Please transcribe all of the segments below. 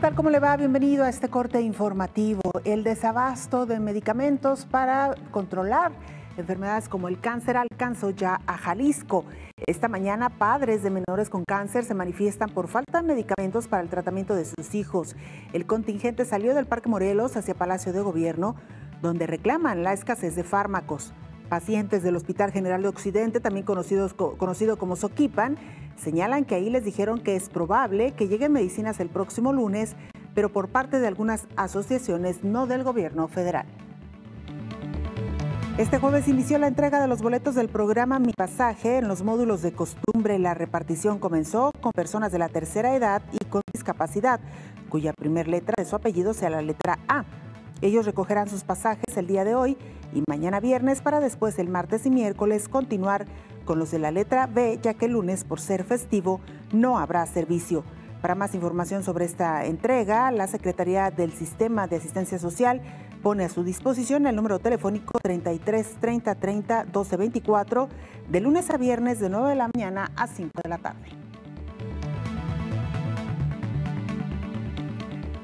¿Qué tal? ¿Cómo le va? Bienvenido a este corte informativo. El desabasto de medicamentos para controlar enfermedades como el cáncer alcanzó ya a Jalisco. Esta mañana, padres de menores con cáncer se manifiestan por falta de medicamentos para el tratamiento de sus hijos. El contingente salió del Parque Morelos hacia Palacio de Gobierno, donde reclaman la escasez de fármacos. Pacientes del Hospital General de Occidente, también conocido como Soquipan, señalan que ahí les dijeron que es probable que lleguen medicinas el próximo lunes, pero por parte de algunas asociaciones, no del gobierno federal. Este jueves inició la entrega de los boletos del programa Mi Pasaje en los módulos de costumbre. La repartición comenzó con personas de la tercera edad y con discapacidad, cuya primera letra de su apellido sea la letra A. Ellos recogerán sus pasajes el día de hoy y mañana viernes, para después el martes y miércoles continuar con los de la letra B, ya que el lunes, por ser festivo, no habrá servicio. Para más información sobre esta entrega, la Secretaría del Sistema de Asistencia Social pone a su disposición el número telefónico 33 30 30 12 24 de lunes a viernes de 9 de la mañana a 5 de la tarde.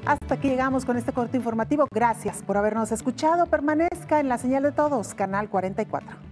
Hasta aquí llegamos con este corte informativo. Gracias por habernos escuchado. Permanezca en la señal de todos, Canal 44.